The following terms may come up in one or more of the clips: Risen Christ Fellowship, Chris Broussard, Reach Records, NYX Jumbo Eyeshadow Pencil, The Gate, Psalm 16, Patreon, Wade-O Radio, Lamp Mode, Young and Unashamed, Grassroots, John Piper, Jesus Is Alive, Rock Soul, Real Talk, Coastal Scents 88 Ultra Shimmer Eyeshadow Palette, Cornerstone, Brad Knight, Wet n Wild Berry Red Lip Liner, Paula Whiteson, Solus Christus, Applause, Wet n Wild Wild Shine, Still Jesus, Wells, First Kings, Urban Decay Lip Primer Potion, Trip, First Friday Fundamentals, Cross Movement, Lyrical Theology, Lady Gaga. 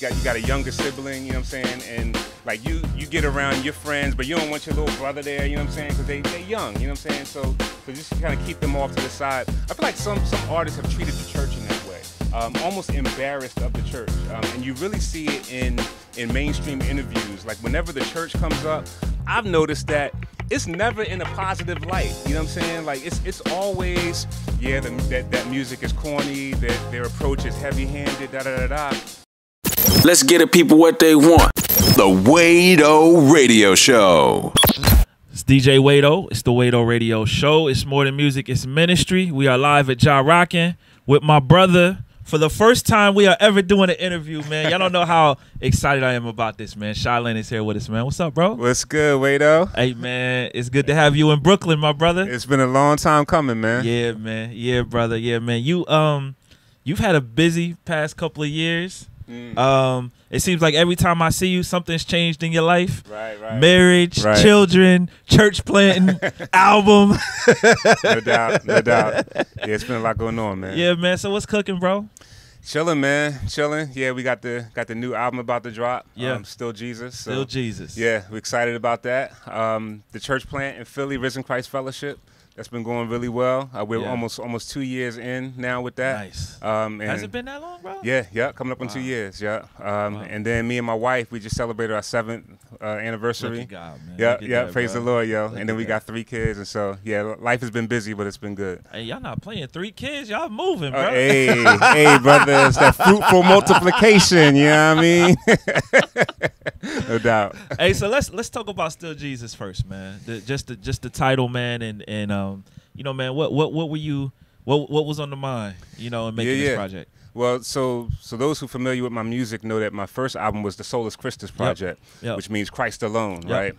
you got a younger sibling, you know what I'm saying? And like you get around your friends, but you don't want your little brother there, you know what I'm saying? Because they're young, you know what I'm saying? So just kind of keep them off to the side. I feel like some artists have treated the church in that way, almost embarrassed of the church. And you really see it in mainstream interviews. Like whenever the church comes up, I've noticed that it's never in a positive light, you know what I'm saying? Like it's always, yeah, that music is corny, that their approach is heavy-handed, da-da-da-da. Let's get the people what they want. The Wade-O Radio Show. It's DJ Wade-O. It's the Wade-O Radio Show. It's more than music, it's ministry. We are live at Ja Rockin' with my brother. For the first time we are ever doing an interview, man. Y'all don't know how excited I am about this, man. Shai Linne is here with us, man. What's up, bro? What's good, Wade-O? Hey, man. It's good to have you in Brooklyn, my brother. It's been a long time coming, man. Yeah, man. Yeah, brother. Yeah, man. You've had a busy past couple of years. Mm. It seems like every time I see you, something's changed in your life. Right. Marriage, right. Children, church planting, album. No doubt. Yeah, it's been a lot going on, man. Yeah, man. So what's cooking, bro? Chilling, man. Chilling. Yeah, we got the new album about to drop. Yeah, Still Jesus. So, Still Jesus. Yeah, we're excited about that. The church plant in Philly, Risen Christ Fellowship. That's been going really well. We're almost 2 years in now with that. Nice. Has it been that long, bro? Yeah, coming up on 2 years, yeah. And then me and my wife, we just celebrated our 7th anniversary. Look at God, man. Yeah, praise the Lord, yo. And then we got 3 kids, and so, yeah, life has been busy, but it's been good. Hey, y'all not playing 3 kids, y'all moving, bro. Hey, brother, it's that fruitful multiplication, you know what I mean? No doubt. Hey, so let's talk about Still Jesus first, man. Just the title, man, and you know, man, what was on the mind, you know, in making this project? Well, so those who are familiar with my music know that my first album was the Solus Christus project, which means Christ alone, right?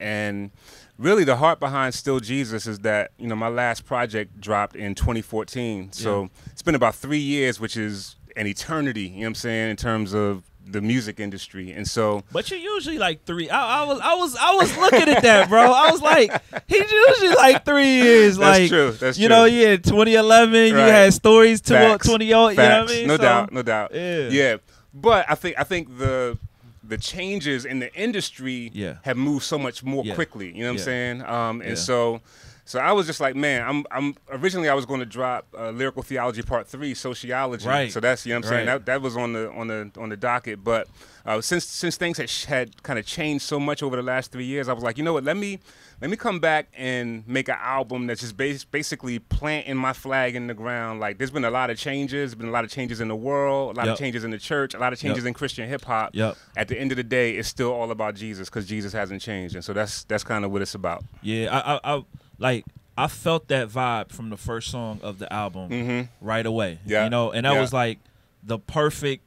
And really the heart behind Still Jesus is that, you know, my last project dropped in 2014. So it's been about 3 years, which is an eternity, you know what I'm saying, in terms of the music industry. And so, but you usually like 3. I was looking at that, bro. I was like, he's usually like 3 years. That's like true. That's you true. Know, yeah, 2011. Right. You had Stories to 20-year-old. You know what I mean? No doubt. Yeah. But I think the changes in the industry have moved so much more quickly. You know what I'm saying? And so I was just like, man, originally I was going to drop Lyrical Theology Part 3, Sociology. Right. So that's, you know what I'm saying, that was on the docket. But since things had kind of changed so much over the last 3 years, I was like, you know what, let me come back and make an album that's just basically planting my flag in the ground. Like, there's been a lot of changes. There's been a lot of changes in the world, a lot of changes in the church, a lot of changes in Christian hip-hop. At the end of the day, it's still all about Jesus, because Jesus hasn't changed. And so that's kind of what it's about. Yeah, Like, I felt that vibe from the first song of the album right away, you know? And that was, like, the perfect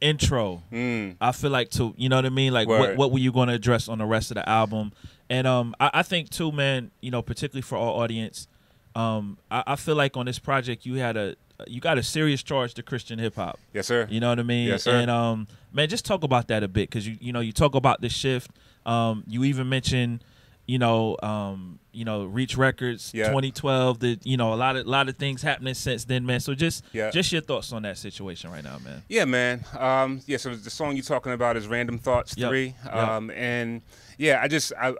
intro, I feel like, to, you know what I mean? Like, what were you going to address on the rest of the album? And I think, too, man, you know, particularly for our audience, I feel like on this project you had you got a serious charge to Christian hip-hop. Yes, sir. You know what I mean? Yes, sir. And, man, just talk about that a bit, because, you know, you talk about the shift. You even mentioned, you know, Reach Records, 2012. You know, a lot of things happening since then, man. So just your thoughts on that situation right now, man. Yeah, man. So the song you're talking about is Random Thoughts 3. And yeah,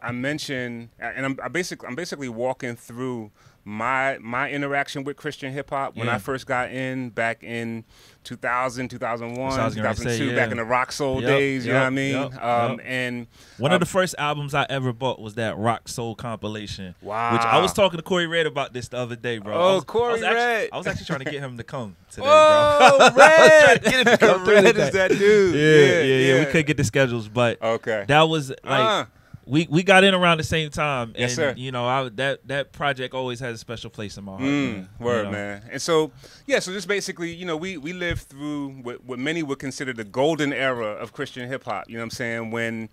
I mentioned, and I'm basically walking through my interaction with Christian hip hop when I first got in back in 2000, 2001, 2002, back in the Rock Soul days. You know what I mean? And one of the first albums I ever bought was that Rock Soul compilation. Wow! Which I was talking to Corey Red about this the other day, bro. Oh, Corey Red! I was actually trying to get him to come today, bro. Red! Get him to come Red is that dude? Yeah. We couldn't get the schedules, but that was like. We got in around the same time, and you know, that project always has a special place in my heart. Man, word, you know? Man. And so, yeah, so just basically, you know, we lived through what many would consider the golden era of Christian hip hop. You know what I'm saying? When,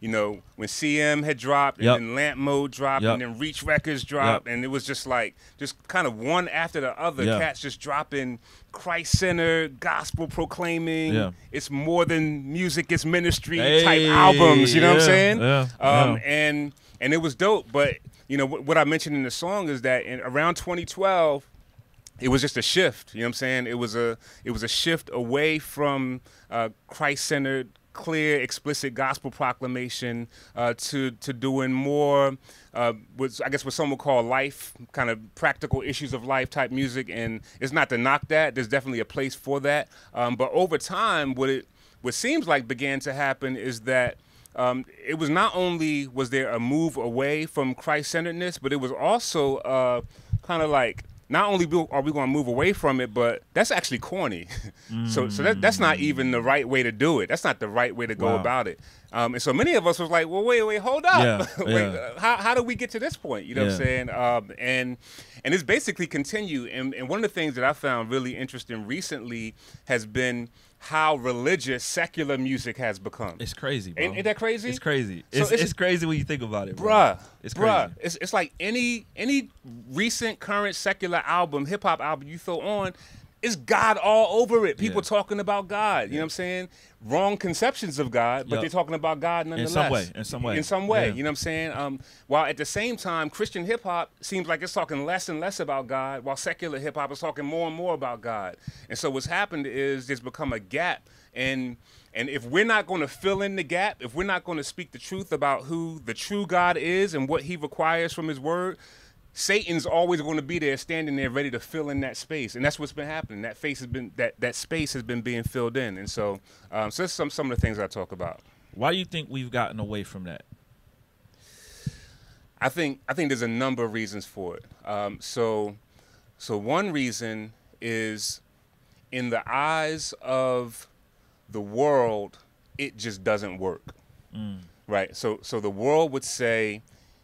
you know, when CM had dropped, and then Lamp Mode dropped, and then Reach Records dropped, and it was just like, just kind of one after the other, cats just dropping Christ-centered, gospel proclaiming, it's more than music, it's ministry type albums, you know what I'm saying? And it was dope, but, you know, what I mentioned in the song is that around 2012, it was just a shift, you know what I'm saying? It was a shift away from Christ-centered, clear, explicit gospel proclamation to doing more, I guess what some would call life, kind of practical issues of life type music. And it's not to knock that. There's definitely a place for that. But over time, what seems like began to happen is that it was not only was there a move away from Christ-centeredness, but it was also kind of like, not only are we going to move away from it, but that's actually corny. So that's not even the right way to do it. That's not the right way to go about it. And so many of us was like, well, wait, hold up. Yeah, how do we get to this point? You know what I'm saying? And it's basically continue. And one of the things that I found really interesting recently has been how religious secular music has become. It's crazy, bro. Ain't that crazy? It's crazy. So it's crazy when you think about it, bro. It's crazy. It's like any recent current secular album, hip hop album you throw on, it's God all over it. People talking about God. You know what I'm saying? Wrong conceptions of God, but they're talking about God nonetheless. In some way. You know what I'm saying? While at the same time, Christian hip hop seems like it's talking less and less about God, while secular hip hop is talking more and more about God. And so what's happened is there's become a gap. And if we're not going to fill in the gap, if we're not going to speak the truth about who the true God is and what he requires from his word, Satan's always going to be there, standing there, ready to fill in that space, and that's what's been happening. That space has been being filled in, and so, so that's some of the things I talk about. Why do you think we've gotten away from that? I think there's a number of reasons for it. So one reason is, in the eyes of the world, it just doesn't work, right? So the world would say,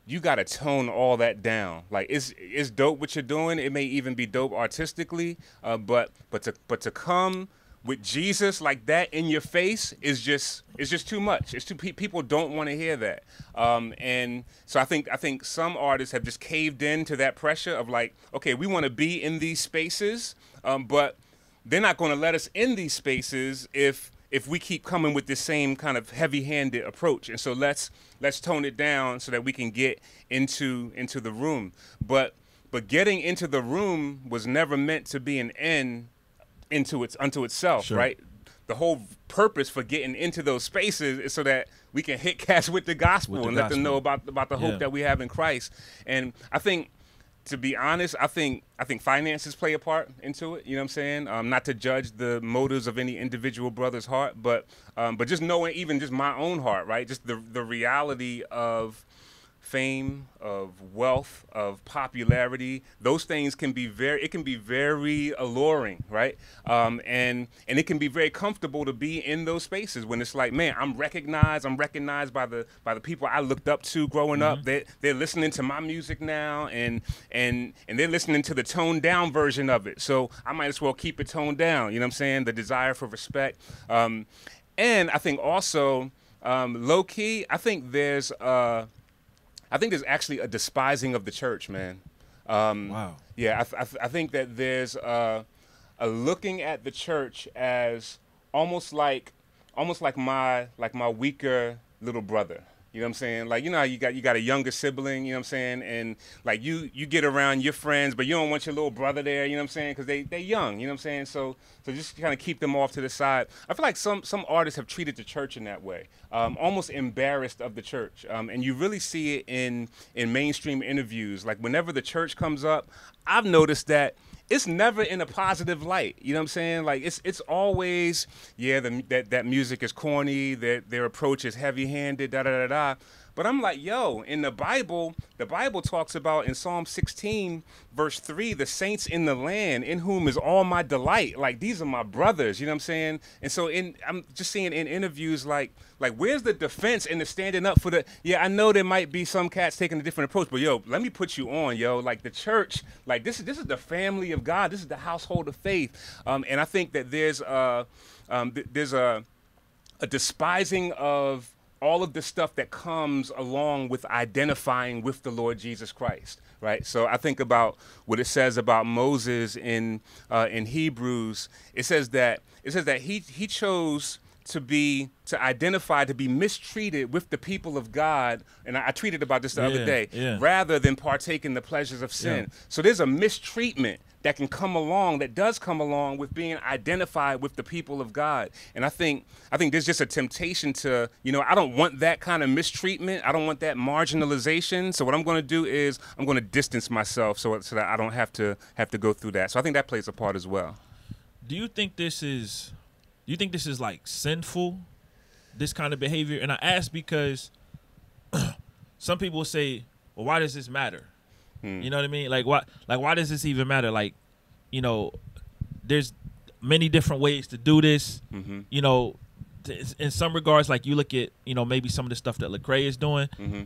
you got to tone all that down. Like it's dope what you're doing. It may even be dope artistically, but to come with Jesus like that in your face is just too much. It's too people don't want to hear that. And so I think some artists have just caved into that pressure of like, okay, we want to be in these spaces, but they're not going to let us in these spaces if we keep coming with this same kind of heavy-handed approach. And so let's tone it down so that we can get into the room. But getting into the room was never meant to be an end unto itself, right? The whole purpose for getting into those spaces is so that we can hit cats with the gospel let them know about the hope that we have in Christ. And I think, to be honest, I think finances play a part into it. You know what I'm saying? Not to judge the motives of any individual brother's heart, but just knowing even just my own heart, right? Just the reality of fame, of wealth, of popularity. Those things can be very alluring, right? And it can be very comfortable to be in those spaces when it's like, man, I'm recognized by the people I looked up to growing up. They're listening to my music now, and they're listening to the toned down version of it. So I might as well keep it toned down. You know what I'm saying? The desire for respect, and I think also low key, I think there's actually a despising of the church, man. Wow. Yeah, I think that there's a looking at the church as almost like my weaker little brother. You know what I'm saying? Like, you know how you got a younger sibling, you know what I'm saying? And like you get around your friends, but you don't want your little brother there, you know what I'm saying? Because they're young, you know what I'm saying? So just kind of keep them off to the side. I feel like some artists have treated the church in that way, almost embarrassed of the church. And you really see it in mainstream interviews. Like whenever the church comes up, I've noticed that it's never in a positive light, you know what I'm saying? Like it's always, yeah, that music is corny, their approach is heavy-handed, But I'm like, yo, in the Bible talks about in Psalm 16, verse 3, the saints in the land in whom is all my delight. Like, these are my brothers, you know what I'm saying? And so I'm just seeing in interviews, like where's the defense and the standing up for the, yeah, I know there might be some cats taking a different approach, but yo, let me put you on, yo. Like, the church, like, this is the family of God. This is the household of faith. And I think that there's a despising of all of the stuff that comes along with identifying with the Lord Jesus Christ, right? So I think about what it says about Moses in Hebrews. It says that he chose to be mistreated with the people of God, and I tweeted about this the other day, rather than partake in the pleasures of sin. So there's a mistreatment that can come along, that does come along with being identified with the people of God. And I think there's just a temptation to, you know, I don't want that kind of mistreatment. I don't want that marginalization. So what I'm going to do is I'm going to distance myself so that I don't have to go through that. So I think that plays a part as well. Do you think this is like sinful, this kind of behavior? And I ask because some people say, well, why does this matter? You know what I mean? Like why does this even matter? Like, you know, there's many different ways to do this. Mm-hmm. You know, in some regards, like you look at, you know, maybe some of the stuff that Lecrae is doing. Mm-hmm.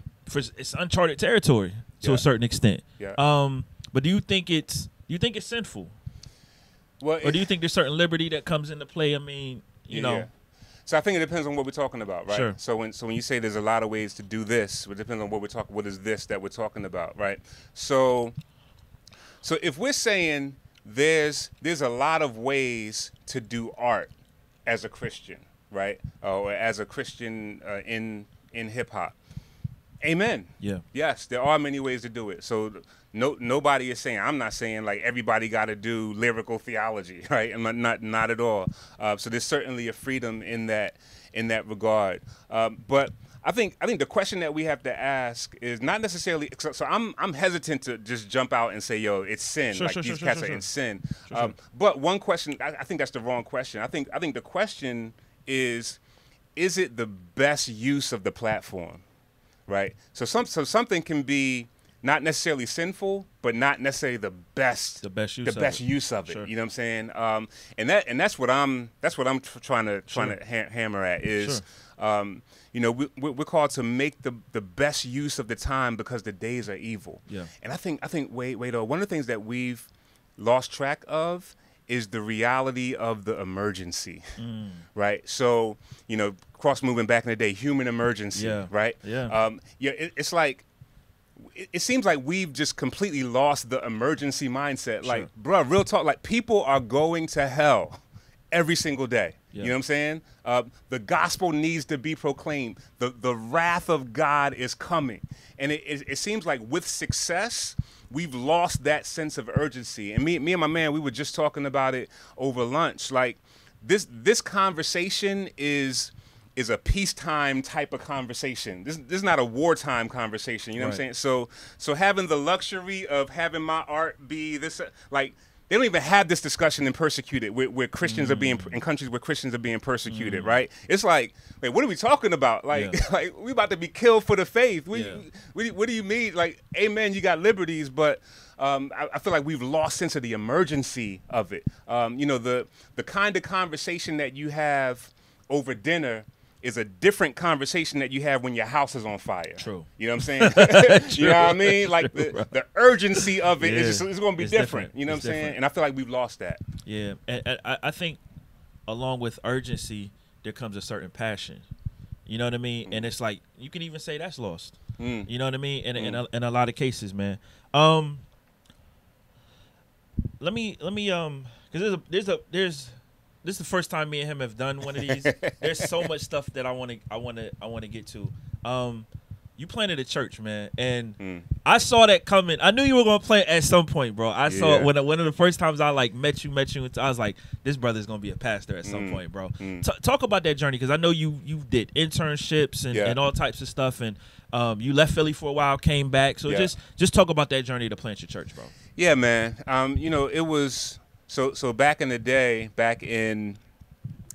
It's uncharted territory to a certain extent. Yeah. But do you think it's sinful? Well, or do you think there's certain liberty that comes into play? I mean, you know. Yeah. So I think it depends on what we're talking about, right? Sure. So when you say there's a lot of ways to do this, it depends on what we're talking. What is this that we're talking about, right? So if we're saying there's a lot of ways to do art as a Christian, right? Or as a Christian in hip hop, amen. Yeah. Yes, there are many ways to do it. So nobody is saying, I'm not saying like everybody got to do lyrical theology, right? And not at all. So there's certainly a freedom in that regard. But I think the question that we have to ask is not necessarily. So I'm hesitant to just jump out and say, yo, it's sin. Sure, like sure, these sure, cats sure, are sure. in sin. Sure, sure. But one question, I think that's the wrong question. I think the question is it the best use of the platform? Right. So something can be not necessarily sinful, but not necessarily the best use of it. Sure. You know what I'm saying? And that's what I'm trying to hammer at is, sure. You know, we're called to make the best use of the time because the days are evil. Yeah. And I think Wade-O, one of the things that we've lost track of is the reality of the emergency, right? So, you know, Cross Movement back in the day, human emergency, yeah. right? Yeah. It's like, it seems like we've just completely lost the emergency mindset. Sure. Like, bruh, real talk, like people are going to hell every single day. Yeah. You know what I'm saying? The gospel needs to be proclaimed. The wrath of God is coming. And it seems like with success, we've lost that sense of urgency. And me and my man, we were just talking about it over lunch. Like this conversation is a peacetime type of conversation. This is not a wartime conversation, you know right. what I'm saying? So having the luxury of having my art be this, like they don't even have this discussion in persecuted where Christians are being in countries where Christians are being persecuted, right? It's like, wait, what are we talking about? Like, yeah. like we about to be killed for the faith. What do you mean? Like, amen, you got liberties, but I feel like we've lost sense of the emergency of it. You know, the kind of conversation that you have over dinner is a different conversation that you have when your house is on fire. True. You know what I'm saying? You know what I mean? Like the urgency of it is just, it's going to be different. You know what I'm saying? And I feel like we've lost that. Yeah. And I think along with urgency, there comes a certain passion. You know what I mean? And it's like, you can even say that's lost. You know what I mean? In a lot of cases, man. Let me, cause this is the first time me and him have done one of these. There's so much stuff that I wanna get to. You planted a church, man, and I saw that coming. I knew you were gonna play at some point, bro. I saw it when one of the first times I like met you. I was like, this brother's gonna be a pastor at some point, bro. Talk about that journey because I know you did internships and all types of stuff, and you left Philly for a while, came back. So just talk about that journey to plant your church, bro. Yeah, man. You know, it was. So back in the day, back in,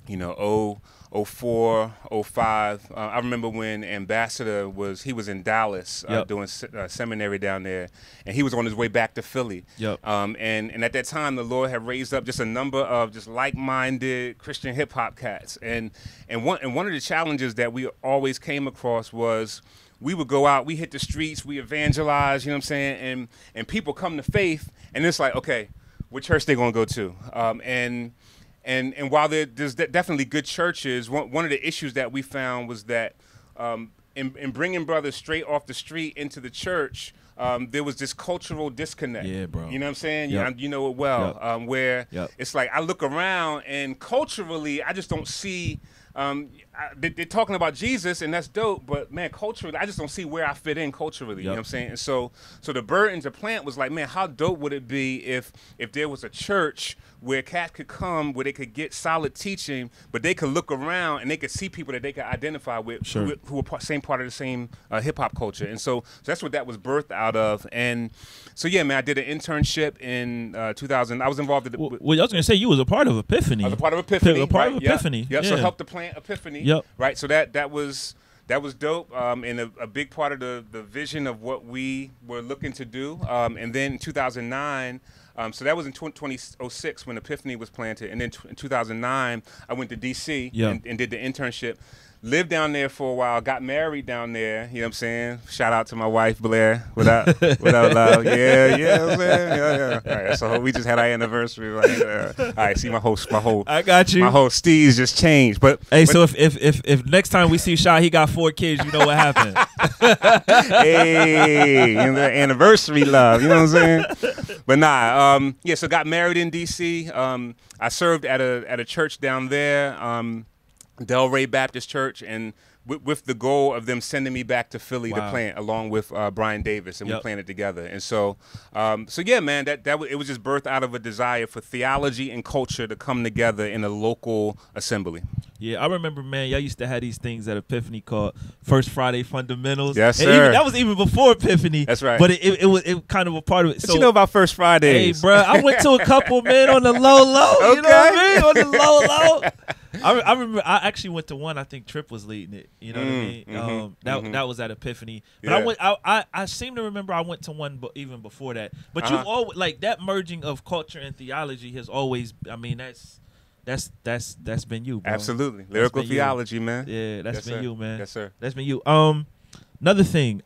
you know, 04, 05, I remember when Ambassador was in Dallas doing seminary down there, and he was on his way back to Philly. Yep. And at that time, the Lord had raised up just a number of just like-minded Christian hip-hop cats. And one of the challenges that we always came across was we would go out, we hit the streets, we evangelize, you know what I'm saying, and people come to faith, and it's like, okay, what church they gonna go to? And while there's definitely good churches, one of the issues that we found was that in bringing brothers straight off the street into the church, there was this cultural disconnect. Yeah, bro. You know what I'm saying? Yep. You know it well. Yep. Where it's like I look around and culturally, I just don't see They're talking about Jesus, and that's dope, but man, culturally, I just don't see where I fit in culturally. Yep. You know what I'm saying? And so the burden to plant was like, man, how dope would it be if there was a church where cats could come, where they could get solid teaching, but they could look around and they could see people that they could identify with, sure, who are same part of the same hip hop culture. And so that's what that was birthed out of. And so yeah, man, I did an internship in 2000. I was involved in the, well, I was gonna say you was a part of Epiphany. I was a part of Epiphany. A part, right? Of Epiphany. Yep. Yep. Yeah. So helped to plant Epiphany. Yep. Right. So that was dope, and a big part of the vision of what we were looking to do. And then in 2009, so that was in 2006 when Epiphany was planted. And then in 2009, I went to D.C. Yep. and did the internship. Lived down there for a while, got married down there, you know what I'm saying? Shout out to my wife, Blair. Without love. Yeah, man. Yeah. All right, so we just had our anniversary. Like, all right, see, my whole I got you. My whole steez just changed. But hey, so if next time we see Shai, he got 4 kids, you know what happened. Hey, you know, the anniversary love, you know what I'm saying? But nah, yeah, so got married in DC. I served at a church down there. Delray Baptist Church, and with the goal of them sending me back to Philly, wow, to plant along with Brian Davis, and yep, we planted together. And so yeah, man, it was just birthed out of a desire for theology and culture to come together in a local assembly. Yeah, I remember, man, y'all used to have these things at Epiphany called First Friday Fundamentals. Yes, sir. And that was even before Epiphany. That's right. But it was kind of a part of it. So, what you know about First Fridays? Hey, bro, I went to a couple, man, on the low. Okay. You know what I mean? On the low. I remember I actually went to one. I think Trip was leading it. You know what I mean? That was at Epiphany. But yeah. I seem to remember I went to one even before that. But you always like that merging of culture and theology has always. I mean, that's been you, bro. Absolutely. Lyrical theology, man. Yeah, that's been you, man. Yes, sir. That's been you. Another thing.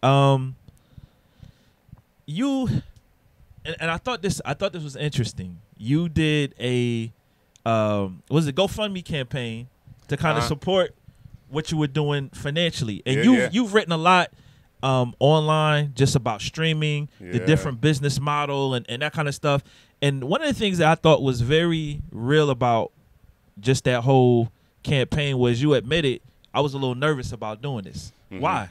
You, and I thought this was interesting. You did a. Was a GoFundMe campaign to kind of support what you were doing financially, and you've written a lot online just about streaming, the different business model and that kind of stuff. And one of the things that I thought was very real about just that whole campaign was you admitted I was a little nervous about doing this. Mm-hmm. Why?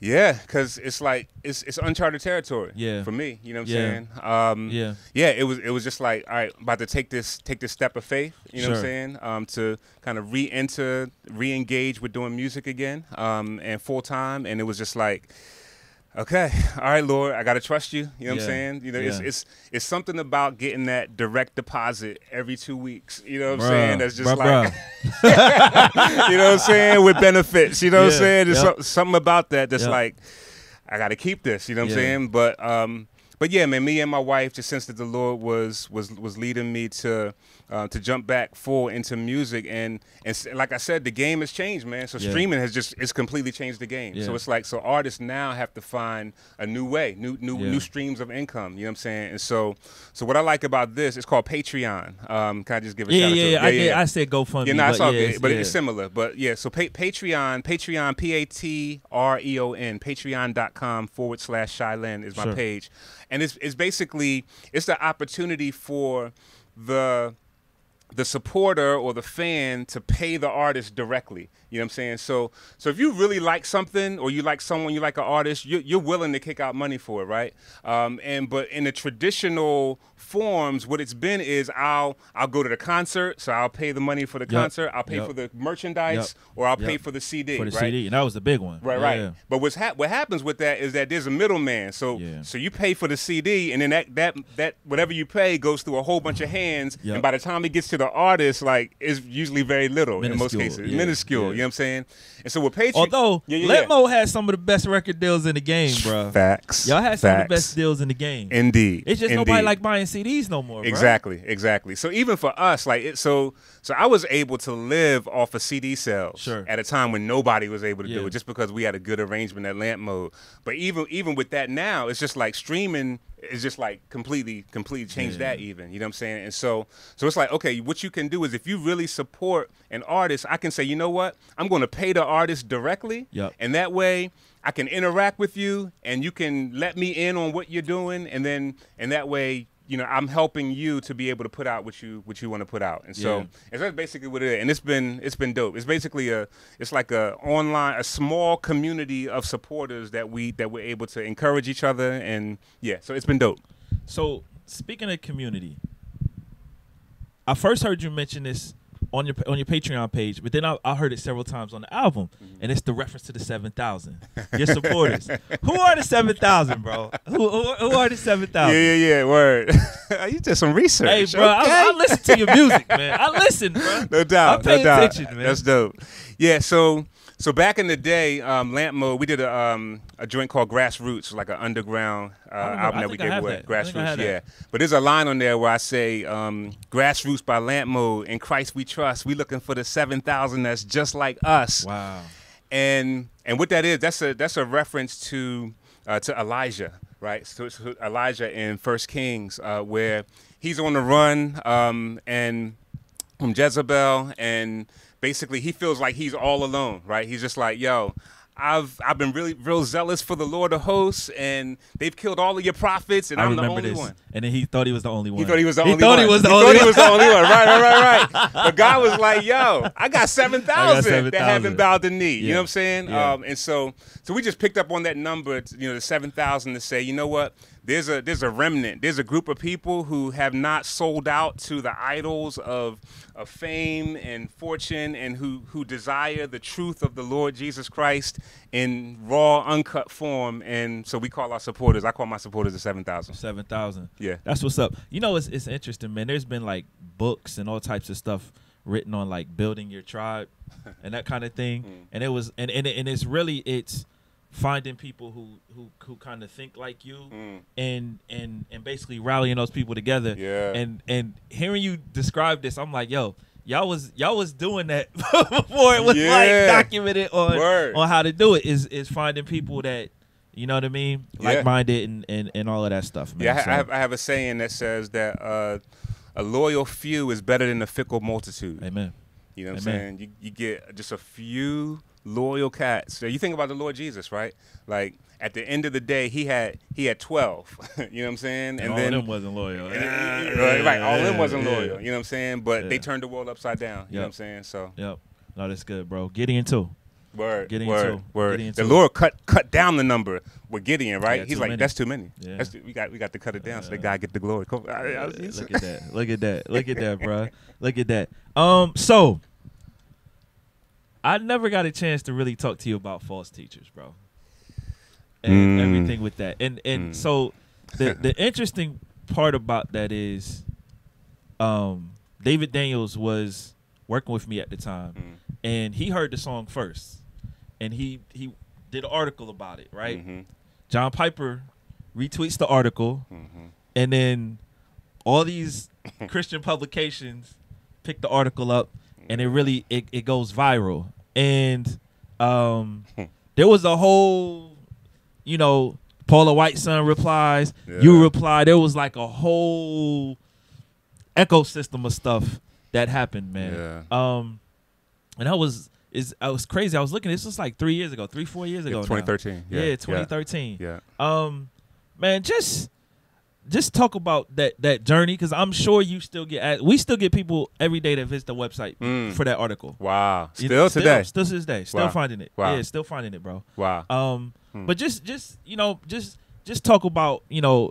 Yeah, because it's like it's uncharted territory. Yeah. For me, you know what I'm saying? Yeah, it was just like, all right, I'm about to take this step of faith, you know what I'm saying? To kind of re-engage with doing music again, and full time. And it was just like, okay, all right, Lord, I gotta trust you. You know what I'm saying? You know, it's something about getting that direct deposit every 2 weeks. You know what I'm saying? That's just like, you know what I'm saying? With benefits, you know what I'm saying? There's something about that that's like, I gotta keep this. You know what I'm saying? But yeah, man, me and my wife just sensed that the Lord was leading me to jump back full into music, and like I said, the game has changed, man. So streaming has it's completely changed the game. So it's like, so artists now have to find a new way, new streams of income. You know what I'm saying? And so what I like about this, it's called Patreon. Can I just give a shout out to it? I said GoFundMe. Yeah, no, it's all good, but it's similar. But yeah, so Patreon, P-A-T-R-E-O-N, patreon.com/Shai Linne is my page. And it's basically, it's the opportunity for the supporter or the fan to pay the artist directly. You know what I'm saying? So if you really like something, or you like someone, you like an artist, you're willing to kick out money for it, right? But in the traditional forms, what it's been is I'll go to the concert, so I'll pay the money for the concert, I'll pay for the merchandise, or I'll pay for the CD, for the CD, and that was the big one. Right. Yeah. But what happens with that is that there's a middleman. So you pay for the CD, and then that whatever you pay goes through a whole bunch of hands, and by the time it gets to the artist, like, it's usually very little, minuscule, in most cases. Minuscule, you know what I'm saying? And so with Patreon... Although, Lamp Mode has some of the best record deals in the game, bro. Facts. Y'all had some of the best deals in the game. Indeed. It's just nobody like buying CDs no more, bro. Exactly. So even for us, like, so I was able to live off of CD sales at a time when nobody was able to do it, just because we had a good arrangement at Lamp Mode. But even with that now, it's just like streaming... It's just like completely changed that even, you know what I'm saying? And so it's like, okay, what you can do is if you really support an artist, I can say, you know what? I'm going to pay the artist directly, and that way I can interact with you, and you can let me in on what you're doing, and that way you know, I'm helping you to be able to put out what you want to put out. And so, and so that's basically what it is. And it's been dope. It's basically a small community of supporters that we're able to encourage each other. And yeah, so it's been dope. So speaking of community, I first heard you mention this on your Patreon page, but then I heard it several times on the album, and it's the reference to the 7,000. Your supporters. Who are the 7,000, bro? Who are the 7,000? Yeah, word. You did some research. Hey, bro, okay. I listen to your music, man. I listen, bro. No doubt. I pay attention, man. That's dope. Yeah, so back in the day, Lamp Mode, we did a joint called Grassroots, like an underground album that we gave away. Grassroots, yeah. But there's a line on there where I say, Grassroots by Lamp Mode, in Christ we trust. We looking for the 7,000 that's just like us. Wow. And what that is, that's a reference to Elijah, right? So Elijah in First Kings, where he's on the run and from Jezebel, and basically he feels like he's all alone, right? He's just like, yo, I've been really real zealous for the Lord of hosts, and they've killed all of your prophets, and I'm the only one. And then he thought he was the only one. He thought he was the only one. Right. But God was like, yo, I got 7,000 that haven't bowed the knee. Yeah. You know what I'm saying? Yeah. And so we just picked up on that number, you know, the 7,000, to say, you know what? There's a remnant. There's a group of people who have not sold out to the idols of fame and fortune, and who desire the truth of the Lord Jesus Christ in raw, uncut form. And so we call our supporters. I call my supporters the 7,000. 7,000. Yeah, that's what's up. You know, it's interesting, man. There's been like books and all types of stuff written on like building your tribe and that kind of thing. And it was and it's really finding people who kind of think like you, and basically rallying those people together. Yeah. And hearing you describe this, I'm like, yo, y'all was doing that before it was like documented on how to do it. Is finding people that, you know what I mean, like minded and all of that stuff, man. Yeah, so I have a saying that says that a loyal few is better than a fickle multitude. Amen. You know what I'm saying? You get just a few loyal cats. So you think about the Lord Jesus, right? Like at the end of the day, he had 12. You know what I'm saying? And all then, of them wasn't loyal. All of them wasn't loyal. You know what I'm saying? But they turned the world upside down. You know what I'm saying? So no, that's good, bro. Gideon too. Word. The Lord cut down the number with Gideon, right? Yeah, he's like, that's too many. Yeah. We got to cut it down so that God get the glory. Look at that. Look at that. Look at that, bro. Look at that. So I never got a chance to really talk to you about false teachers, bro, and everything with that. And so the interesting part about that is, David Daniels was working with me at the time, and he heard the song first, and he did an article about it, right? John Piper retweets the article, and then all these Christian publications pick the article up, and it really it goes viral. And there was a whole, you know, Paula Whiteson replies, you reply. There was like a whole ecosystem of stuff that happened, man. And I was crazy. I was looking. This was like 3 years ago, 4 years ago. 2013. Yeah. 2013. Yeah. Man, just talk about that journey, because I'm sure you still get. We still get people every day that visit the website for that article. Wow. Still to this day. Still finding it. Wow. Yeah. Still finding it, bro. Wow. But just talk about maybe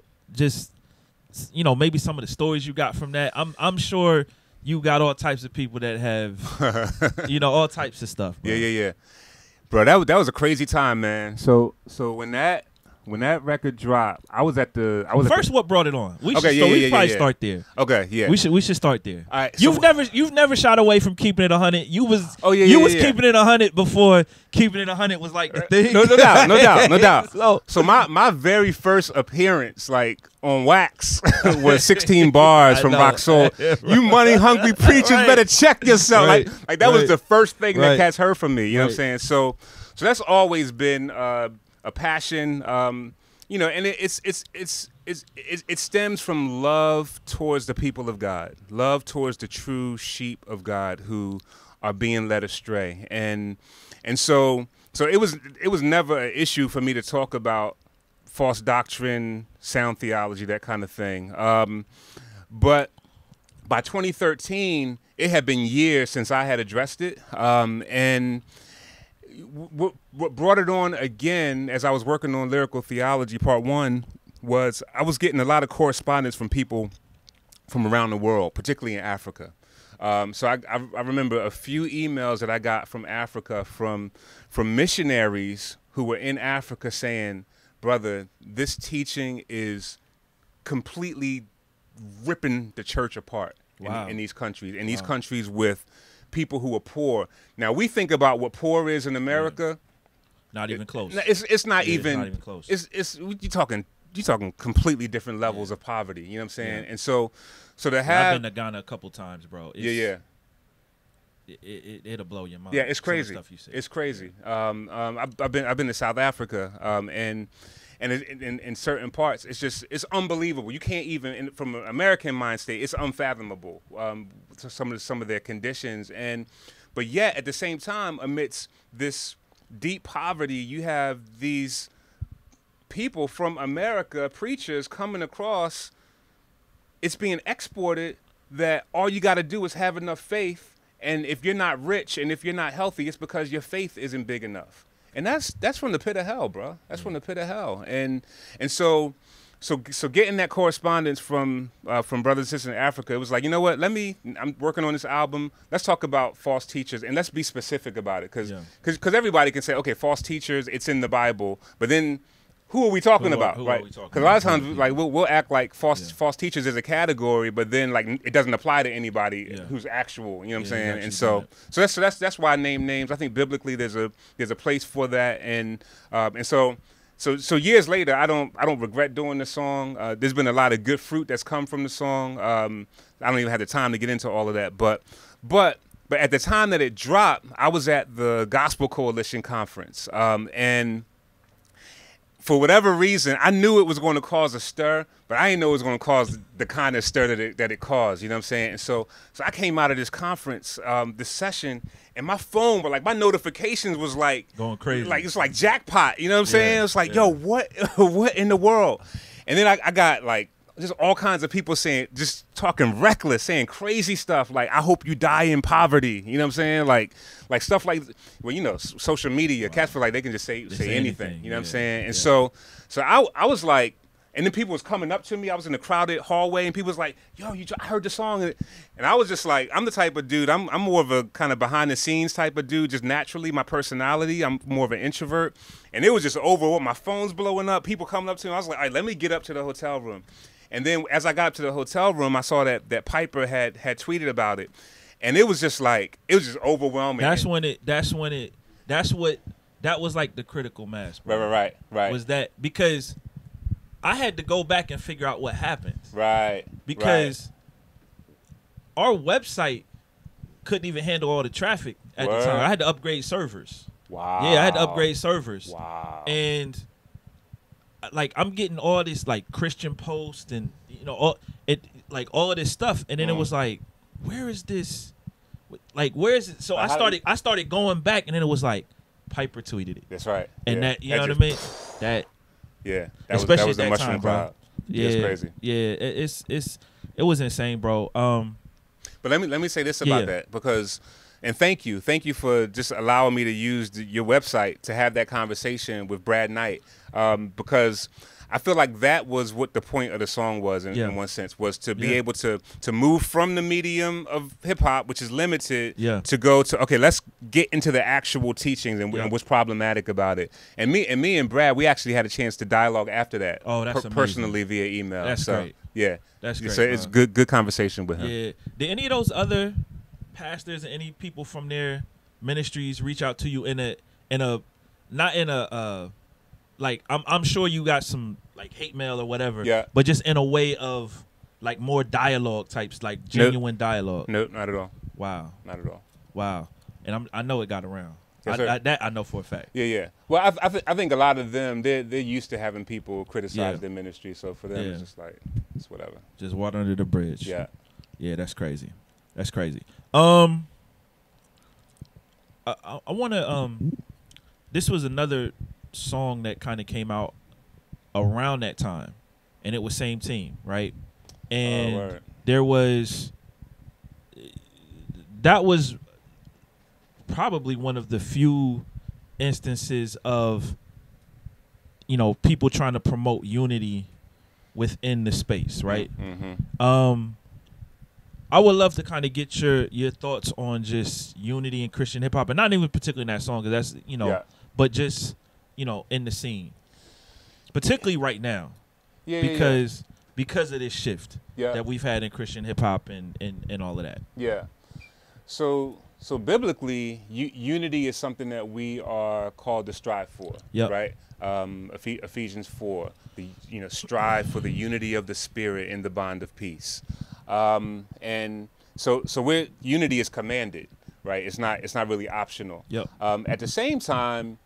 some of the stories you got from that. I'm sure you got all types of people that have, all types of stuff. Bro. Yeah. Bro, that was a crazy time, man. So when that record dropped, I was at the. What brought it on? We should start there. Okay, yeah. We should start there. All right. You've never shot away from keeping it 100. You was keeping it 100 before keeping it 100 was like the thing. No doubt. So my very first appearance, on wax was 16 bars from Rock Soul. You money hungry preachers better check yourself. That was the first thing that cats heard from me. You know what I'm saying? So that's always been a passion, and it stems from love towards the people of God, love towards the true sheep of God who are being led astray, and so it was never an issue for me to talk about false doctrine, sound theology, that kind of thing. But by 2013, it had been years since I had addressed it. And what brought it on again, as I was working on Lyrical Theology Part 1, was I was getting a lot of correspondence from people from around the world, particularly in Africa. So I remember a few emails that I got from Africa from missionaries who were in Africa saying, brother, this teaching is completely ripping the church apart. Wow. in these countries, in wow. these countries with people who are poor. Now, we think about what poor is in America. Not even close. It's not even close. You're talking completely different levels yeah. of poverty. You know what I'm saying? Yeah. And so to have... I've been to Ghana a couple times, bro. It'll blow your mind. Yeah, it's crazy. Stuff you see. It's crazy. Yeah. I've been to South Africa, and in certain parts, it's unbelievable. You can't even, from an American mind state, it's unfathomable. Some of their conditions, but yet at the same time, amidst this deep poverty, you have these people from America, preachers coming across. It's being exported that all you got to do is have enough faith. And if you're not rich and if you're not healthy, it's because your faith isn't big enough. And that's from the pit of hell, bro. That's from the pit of hell. And so getting that correspondence from brothers and sisters in Africa, it was like, you know what? I'm working on this album. Let's talk about false teachers and let's be specific about it, because everybody can say, okay, false teachers, it's in the Bible, but then who are we talking about, right? Because a lot of times, like, we'll act like false teachers is a category, but then, like, it doesn't apply to anybody yeah. who's actual. You know what I'm saying? And so that's why I name names. I think biblically there's a place for that, and so years later, I don't regret doing the song. There's been a lot of good fruit that's come from the song. I don't even have the time to get into all of that, but at the time that it dropped, I was at the Gospel Coalition conference, and for whatever reason, I knew it was going to cause a stir, but I didn't know it was going to cause the kind of stir that it caused. You know what I'm saying? And so I came out of this conference, this session, and my phone, my notifications was like going crazy. Like, it's like jackpot. You know what I'm saying? It's like, yo, what in the world? And then I got like just all kinds of people saying, just talking reckless, saying crazy stuff. Like, I hope you die in poverty. You know what I'm saying? Like stuff like, well, you know, social media, wow. Cats feel like they can just say anything. You know what I'm saying? And so I was like, and then people was coming up to me. I was in a crowded hallway, and people was like, yo, I heard the song. And I was just like, I'm the type of dude, I'm more of a kind of behind-the-scenes type of dude, just naturally, my personality. I'm more of an introvert. And it was just over. My phone's blowing up, people coming up to me. I was like, all right, let me get up to the hotel room. And then as I got up to the hotel room, I saw that Piper had tweeted about it, and it was just like, it was just overwhelming. That was like the critical mass, bro. Right. Was that because I had to go back and figure out what happened, right? Because our website couldn't even handle all the traffic at the time. I had to upgrade servers. Wow. Yeah, I had to upgrade servers. Wow. And like, I'm getting all this like Christian post and, you know, all of this stuff, and then it was like, where is this? Like, where is it? So I started going back, and then it was like, Piper tweeted it. That's right. And that, you know what I mean? That. Yeah. Especially was that mushroom cloud. Yeah. It's crazy. Yeah. It was insane, bro. But let me say this about that, because. And thank you for just allowing me to use your website to have that conversation with Brad Knight, because I feel like that was what the point of the song was in one sense, was to be able to move from the medium of hip-hop, which is limited, to go to, okay, let's get into the actual teachings and what's problematic about it. And me and Brad, we actually had a chance to dialogue after that. Oh, that's amazing. Personally via email. That's great. Yeah. That's great. So it's good conversation with him. Yeah. Did any of those other pastors and any people from their ministries reach out to you like, I'm sure you got some like hate mail or whatever, but just in a way of like more dialogue types, like genuine dialogue? Nope, not at all. Wow. Not at all. Wow. And I know it got around. Yes, that I know for a fact. Yeah. Well, I think a lot of them, they're used to having people criticize their ministry, so for them it's just like, it's whatever. Just water under the bridge. Yeah. Yeah, that's crazy. That's crazy. I want to. This was another song that kind of came out around that time, and it was same team, right? And there was, that was probably one of the few instances of, you know, people trying to promote unity within the space, right? Mm-hmm. I would love to kind of get your thoughts on just unity in Christian hip hop, and not even particularly in that song, because that's, you know, but just, you know, in the scene, particularly right now, because of this shift that we've had in Christian hip hop and all of that. Yeah. So biblically, unity is something that we are called to strive for, right? Ephesians 4, strive for the unity of the Spirit in the bond of peace. And so we're, unity is commanded, right? It's not really optional. At the same time,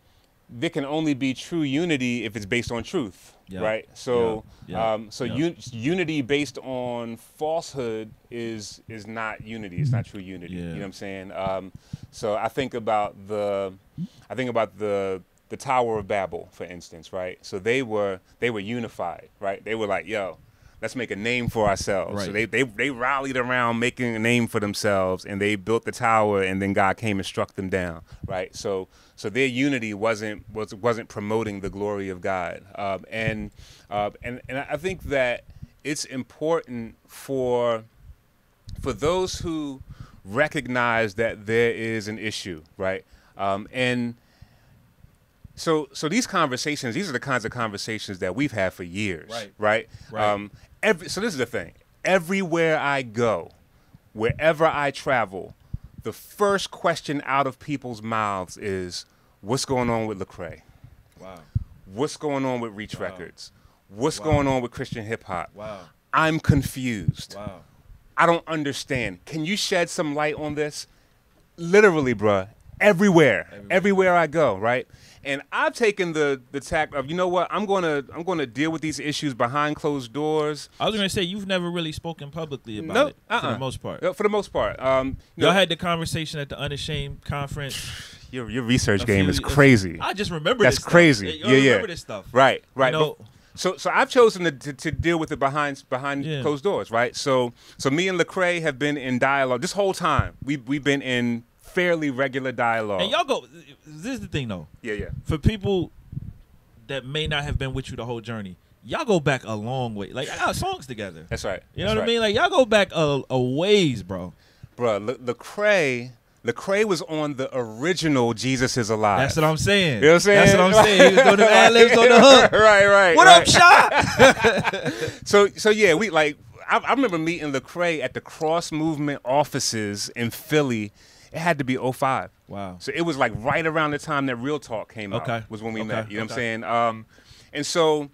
there can only be true unity if it's based on truth, right? So, unity based on falsehood is not unity. It's not true unity. You know what I'm saying? So I think about the Tower of Babel, for instance, right? So they were unified, right? They were like, yo, let's make a name for ourselves. Right. So they rallied around making a name for themselves, and they built the tower, and then God came and struck them down, right? So their unity wasn't promoting the glory of God, and I think that it's important for those who recognize that there is an issue, right? So these conversations, these are the kinds of conversations that we've had for years, right? So this is the thing. Everywhere I go, wherever I travel, the first question out of people's mouths is, what's going on with Lecrae? Wow. What's going on with Reach Records? What's going on with Christian hip hop? Wow. I'm confused. Wow. I don't understand. Can you shed some light on this? Literally, bruh. Everywhere I go, right? And I've taken the tack of, you know what, I'm gonna deal with these issues behind closed doors. I was gonna say, you've never really spoken publicly about it for the most part. For the most part, y'all had the conversation at the Unashamed conference. Your research game is crazy. I just remember that's this crazy. Stuff. Yeah, remember this stuff. Right. You know, So I've chosen to deal with it behind closed doors, right? So me and Lecrae have been in dialogue this whole time. We've been in fairly regular dialogue. And y'all go, this is the thing though. Yeah. For people that may not have been with you the whole journey, y'all go back a long way. Like, y'all have songs together. That's right. You know what I mean? Like, y'all go back a ways, bro. Bro, Lecrae was on the original Jesus is Alive. That's what I'm saying. You know what I'm saying? That's what I'm saying. He was doing the ad-libs on the hook. Right. What up, Shai? So yeah, we like, I remember meeting Lecrae at the Cross Movement offices in Philly. It had to be 2005. Wow. So it was like right around the time that Real Talk came out was when we met. You know what I'm saying? And so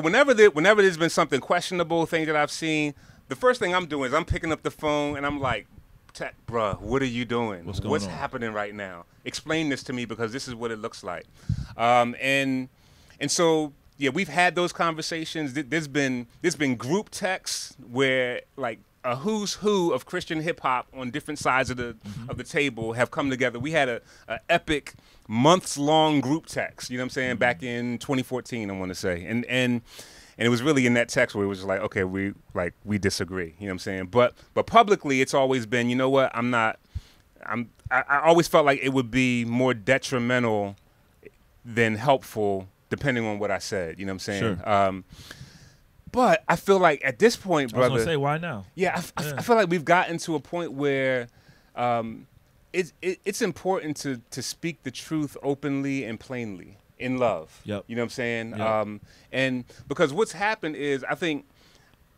whenever there's been something questionable, things that I've seen, the first thing I'm doing is I'm picking up the phone and I'm like, bruh, what are you doing? What's happening right now? Explain this to me, because this is what it looks like. And so, yeah, we've had those conversations. There's been group texts where, like, a who's who of Christian hip hop on different sides of the of the table have come together. We had a epic months-long group text, you know what I'm saying, back in 2014, I want to say. And it was really in that text where it was just like, okay, we disagree, you know what I'm saying? But publicly it's always been, you know what, I always felt like it would be more detrimental than helpful depending on what I said, you know what I'm saying? Sure. But I feel like at this point, brother. I was gonna say, why now? Yeah, I feel like we've gotten to a point where it's important to speak the truth openly and plainly in love. Yep. You know what I'm saying? Yep. And because what's happened is, I think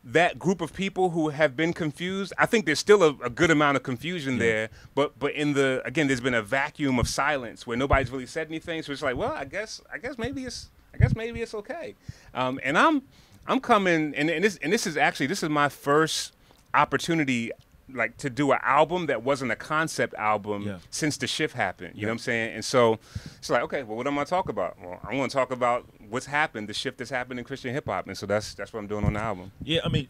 that group of people who have been confused, I think there's still a good amount of confusion there. But again, there's been a vacuum of silence where nobody's really said anything. So it's like, well, I guess maybe it's okay. And I'm coming, and this is my first opportunity, like, to do an album that wasn't a concept album since the shift happened. You know what I'm saying? And so it's like, okay, well, what am I talk about? Well, I'm gonna talk about what's happened, the shift that's happened in Christian hip hop, and so that's what I'm doing on the album. Yeah, I mean,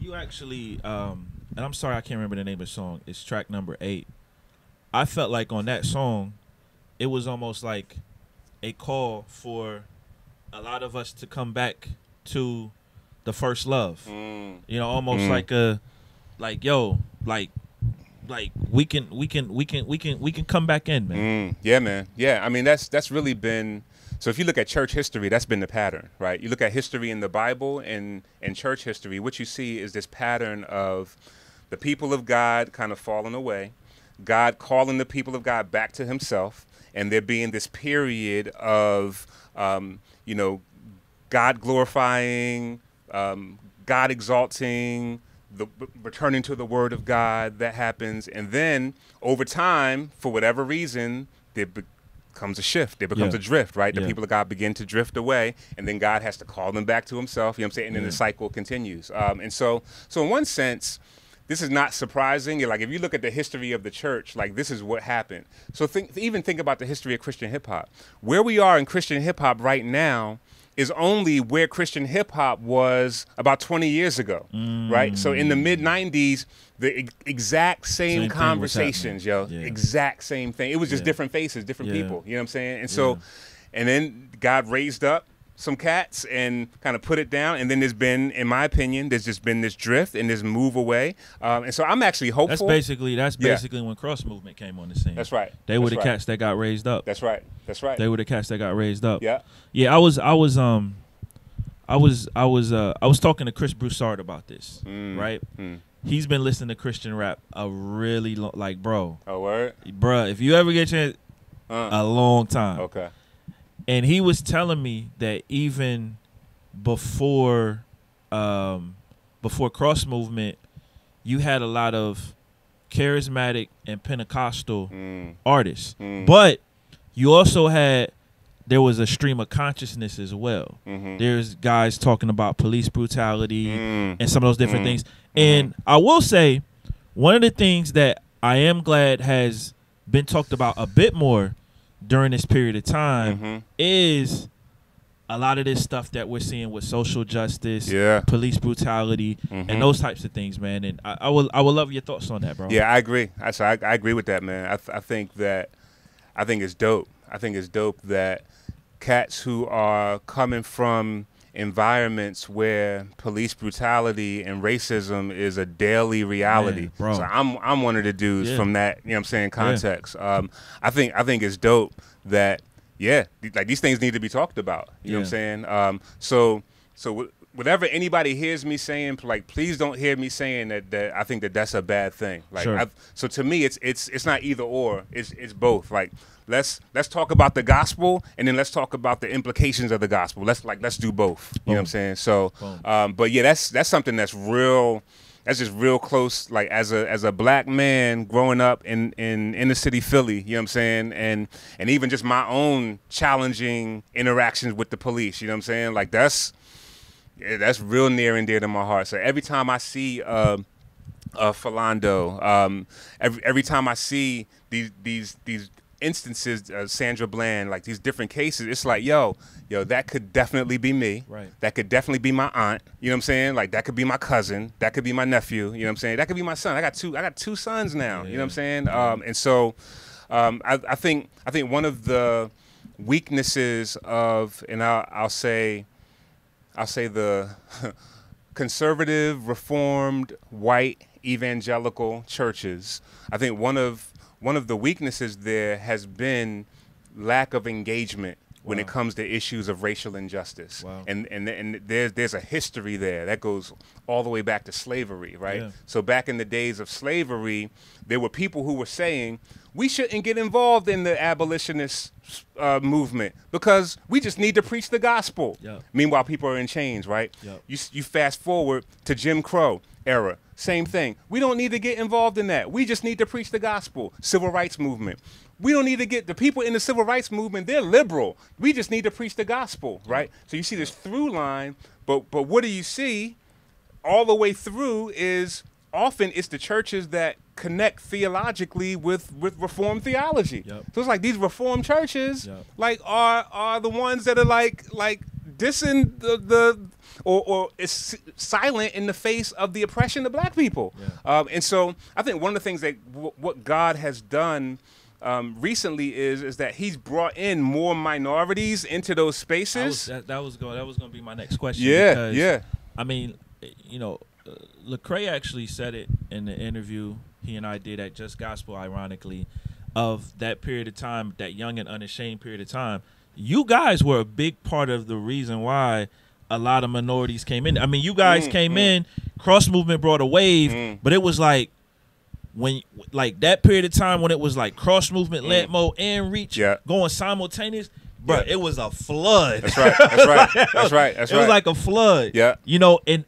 you actually, and I'm sorry I can't remember the name of the song. It's track number 8. I felt like on that song, it was almost like a call for a lot of us to come back to the first love. You know, almost like a, like we can come back in, man. Yeah, man. Yeah, I mean that's really been. So if you look at church history, that's been the pattern, right? You look at history in the Bible and in church history, what you see is this pattern of the people of God kind of falling away, God calling the people of God back to himself, and there being this period of, you know, God glorifying, God exalting, the returning to the word of God that happens. And then over time, for whatever reason, there comes a shift. There becomes a drift, right? The people of God begin to drift away, and then God has to call them back to himself, you know what I'm saying? And then the cycle continues. And so in one sense, this is not surprising. Like, if you look at the history of the church, like, this is what happened. So even think about the history of Christian hip-hop. Where we are in Christian hip-hop right now is only where Christian hip-hop was about 20 years ago, right? So in the mid-90s, the exact same conversations, yo, exact same thing. It was just different faces, different people, you know what I'm saying? And so, and then God raised up some cats and kind of put it down, and then there's been, in my opinion, there's just been this drift and this move away, and so I'm actually hopeful. That's basically when Cross Movement came on the scene. That's right. They were the cats that got raised up. That's right. That's right. They were the cats that got raised up. Yeah. Yeah. I was talking to Chris Broussard about this. Right. He's been listening to Christian rap a really long, like, bro. Oh, word. Bro, if you ever get a chance, a long time. Okay. And he was telling me that even before before Cross Movement, you had a lot of charismatic and Pentecostal artists. But you also had, there was a stream of consciousness as well. There's guys talking about police brutality and some of those different things. And I will say, one of the things that I am glad has been talked about a bit more during this period of time is a lot of this stuff that we're seeing with social justice, police brutality, and those types of things, man. And I will love your thoughts on that, bro. Yeah, I agree. I agree with that, man. I think it's dope. I think it's dope that cats who are coming from environments where police brutality and racism is a daily reality. Man, so I'm one of the dudes from that, you know what I'm saying, context. I think it's dope that like, these things need to be talked about. You know what I'm saying? So whatever anybody hears me saying, like, please don't hear me saying that I think that's a bad thing. Like, so to me, it's not either or. It's both. Like, let's talk about the gospel, and then let's talk about the implications of the gospel. Let's do both. You know what I'm saying? So, but yeah, that's something that's real. That's just real close. Like, as a black man growing up in inner city Philly, you know what I'm saying, and even just my own challenging interactions with the police. You know what I'm saying? Like, that's real near and dear to my heart. So every time I see Philando, every time I see these instances, Sandra Bland, like, these different cases, it's like, yo, that could definitely be me. Right. That could definitely be my aunt. You know what I'm saying? Like, that could be my cousin. That could be my nephew. You know what I'm saying? That could be my son. I got two sons now. Yeah. You know what I'm saying? And so, I think one of the weaknesses of, and I'll say the conservative, reformed, white, evangelical churches, I think one of the weaknesses there has been lack of engagement when it comes to issues of racial injustice. And there's a history there that goes all the way back to slavery, right? So back in the days of slavery, there were people who were saying, we shouldn't get involved in the abolitionist movement because we just need to preach the gospel. Meanwhile, people are in chains, right? You fast forward to Jim Crow era, same thing. We don't need to get involved in that. We just need to preach the gospel. Civil rights movement. We don't need to get, the people in the civil rights movement, they're liberal. We just need to preach the gospel, right? So you see this through line, but what do you see all the way through is often it's the churches that connect theologically with Reformed theology. So it's like these Reformed churches like are the ones that are like dissing or is silent in the face of the oppression of black people. And so I think one of the things that what God has done recently is that he's brought in more minorities into those spaces. That was going to be my next question. Yeah, because, I mean, you know, Lecrae actually said it in the interview he and I did at Just Gospel, ironically, of that period of time, that young and unashamed period of time. You guys were a big part of the reason why a lot of minorities came in. I mean, you guys came in, Cross Movement brought a wave, but it was like, when like that period of time when it was like Cross Movement, Lamp Mode, and Reach going simultaneous, bro, it was a flood. That's right. That's right. That's right. That's right. It was like a flood. Yeah. You know, and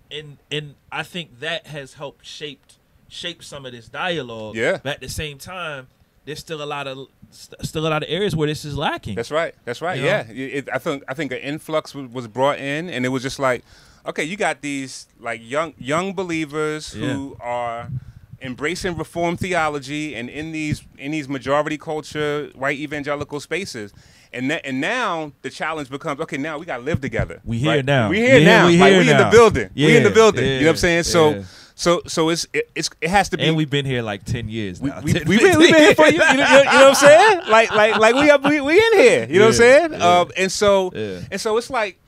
I think that has helped shape some of this dialogue. Yeah. But at the same time, there's still a lot of areas where this is lacking. That's right. That's right. You know? Yeah. I think an influx was brought in, and it was just like, okay, you got these like young believers who are embracing reform theology and in these majority culture white evangelical spaces, and now the challenge becomes, okay, now we got to live together. We here now. We here now. We here in the building. We in the building. You know what I'm saying? So so it has to be. And we've been here like 10 years now. We've been here for you know what I'm saying? Like we in here. You know what I'm saying? Yeah. And so it's like,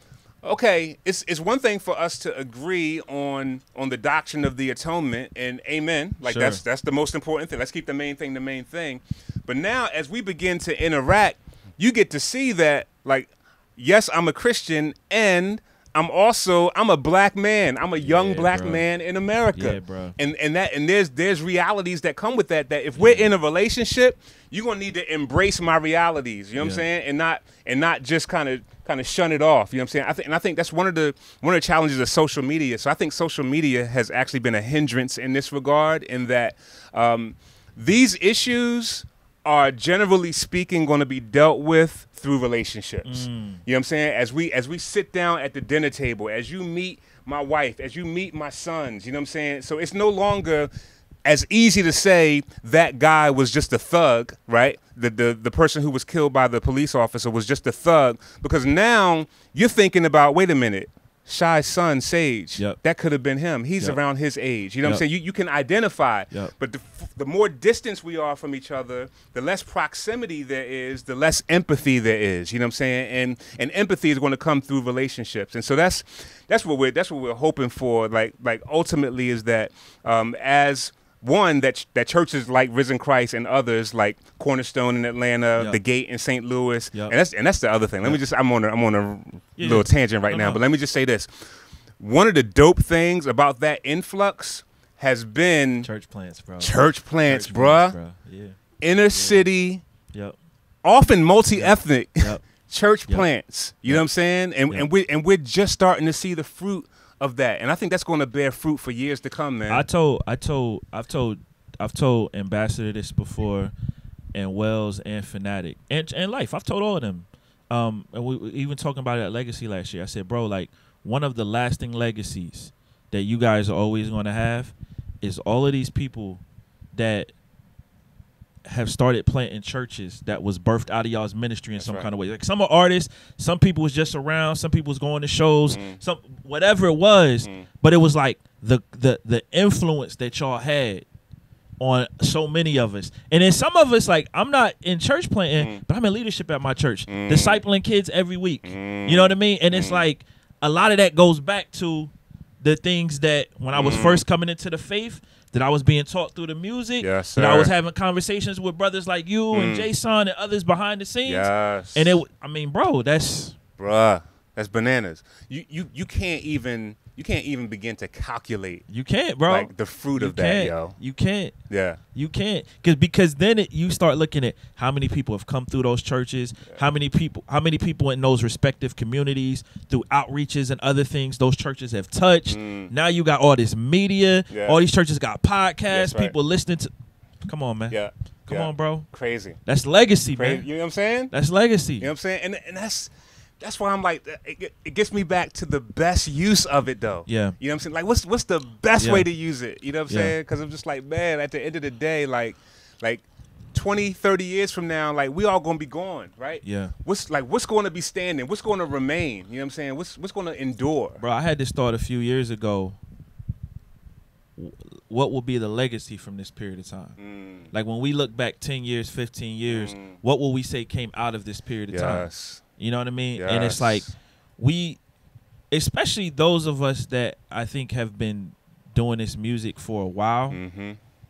okay, it's one thing for us to agree on the doctrine of the atonement, and amen. Like that's the most important thing. Let's keep the main thing the main thing. But now as we begin to interact, you get to see that, like, yes, I'm a Christian, and I'm a black man. I'm a young black man in America. Yeah, bro. And there's realities that come with that if we're in a relationship, you're gonna need to embrace my realities, you know what I'm saying? And not just kind of shun it off. You know what I'm saying? I think that's one of the challenges of social media. So I think social media has actually been a hindrance in this regard, in that these issues are, generally speaking, going to be dealt with through relationships. You know what I'm saying? As we sit down at the dinner table, as you meet my wife, as you meet my sons, you know what I'm saying? So it's no longer as easy to say that guy was just a thug, right? The person who was killed by the police officer was just a thug, because now you're thinking about, wait a minute, Shai's son, Sage, that could have been him. He's around his age. You know what I'm saying? You can identify. But the more distance we are from each other, the less proximity there is, the less empathy there is. You know what I'm saying? And empathy is going to come through relationships. And so that's what we're hoping for. Like ultimately is that as one, that churches like Risen Christ and others like Cornerstone in Atlanta, The Gate in St. Louis, and that's the other thing. Let me just, I'm on a little tangent right now, but let me just say this. One of the dope things about that influx has been church plants, bro. Yeah. Inner city, often multi-ethnic church plants. You know what I'm saying? And we're just starting to see the fruit of that, and I think that's going to bear fruit for years to come, man. I've told Ambassador this before, and Wells and Fanatic and Life. I've told all of them, and we were even talking about it at Legacy last year. I said, bro, like one of the lasting legacies that you guys are always going to have is all of these people that have started planting churches that was birthed out of y'all's ministry in some kind of way. Like some are artists, some people was just around, some people was going to shows, some whatever it was, but it was like the influence that y'all had on so many of us. And then some of us, like, I'm not in church planting, but I'm in leadership at my church, discipling kids every week. You know what I mean? And it's like a lot of that goes back to the things that when I was first coming into the faith, that I was being taught through the music, that I was having conversations with brothers like you and Jason and others behind the scenes. And it, I mean, bro, that's bananas. You can't even begin to calculate. You can't, bro. Like the fruit of that, yo. You can't. Yeah. You can't, because then you start looking at how many people have come through those churches, how many people in those respective communities through outreaches and other things those churches have touched. Now you got all this media. All these churches got podcasts. People listening to. Come on, man. Yeah. Come on, bro. Crazy. That's legacy, man. You know what I'm saying? That's legacy. You know what I'm saying? And that's. That's why I'm like, it gets me back to the best use of it, though. Yeah. You know what I'm saying? Like, what's the best way to use it? You know what I'm saying? Because I'm just like, man, at the end of the day, like 20, 30 years from now, like, we all going to be gone, right? Yeah. What's going to be standing? What's going to remain? You know what I'm saying? What's going to endure? Bro, I had this thought a few years ago. what will be the legacy from this period of time? Mm. Like when we look back 10 years, 15 years, what will we say came out of this period of time? You know what I mean? And it's like we, especially those of us that I think have been doing this music for a while,